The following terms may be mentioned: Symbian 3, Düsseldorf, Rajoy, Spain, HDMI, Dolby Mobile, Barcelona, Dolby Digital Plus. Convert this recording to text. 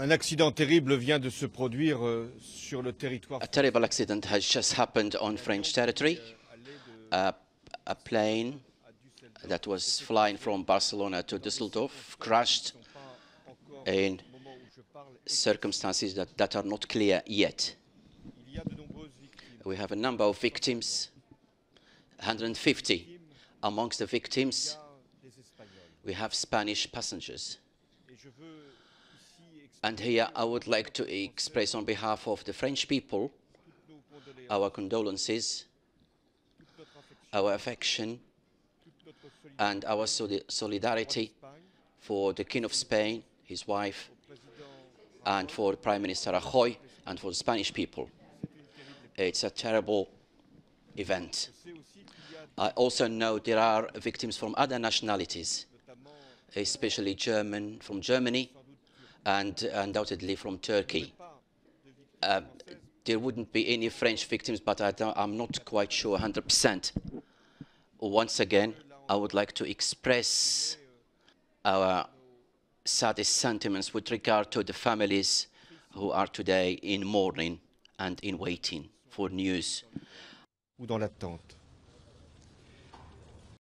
Un accident terrible vient de se produire sur le territoire. A terrible accident has just happened on French territory. A plane that was flying from Barcelona to Düsseldorf crashed in circumstances that are not clear yet. We have a number of victims, 150. Amongst the victims, we have Spanish passengers. And here I would like to express on behalf of the French people our condolences, our affection, and our solidarity for the King of Spain, his wife, and for Prime Minister Rajoy, and for the Spanish people. It's a terrible event. I also know there are victims from other nationalities, especially from Germany, and undoubtedly from Turkey. There wouldn't be any French victims, but I'm not quite sure 100%. Once again, I would like to express our saddest sentiments with regard to the families who are today in mourning and in waiting for news.